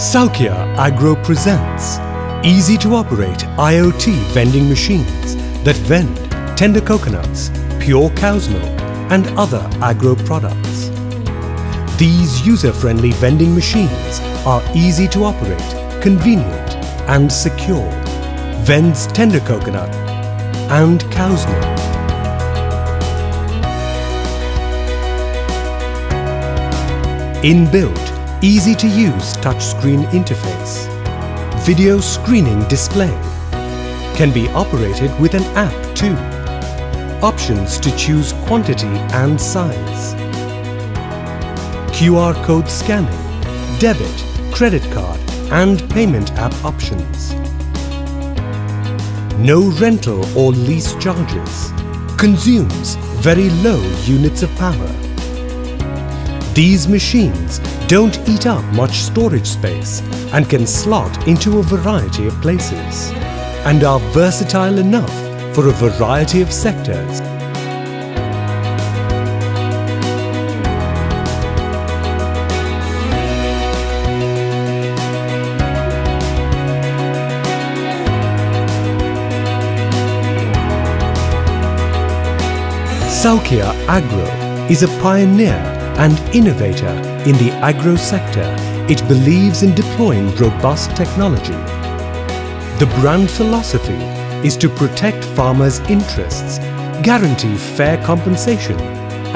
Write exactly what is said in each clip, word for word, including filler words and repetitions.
Salkia Agro presents easy-to-operate IoT vending machines that vend tender coconuts, pure cow's milk and other agro products. These user-friendly vending machines are easy to operate, convenient and secure, vends tender coconut and cow's milk. Inbuilt, easy-to-use touchscreen interface, video screening display, can be operated with an app too. Options to choose quantity and size, Q R code scanning, debit, credit card and payment app options. No rental or lease charges, consumes very low units of power. These machines don't eat up much storage space and can slot into a variety of places and are versatile enough for a variety of sectors. Salkia Agro is a pioneer and innovator in the agro sector. It believes in deploying robust technology. The brand philosophy is to protect farmers' interests, guarantee fair compensation,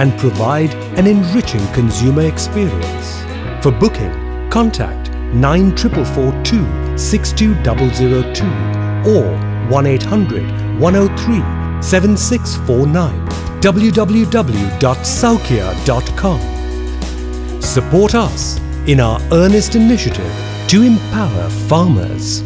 and provide an enriching consumer experience. For booking, contact nine four four four two six two zero zero two or one eight hundred one oh three seven six four nine. w w w dot salkia dot com. Support us in our earnest initiative to empower farmers.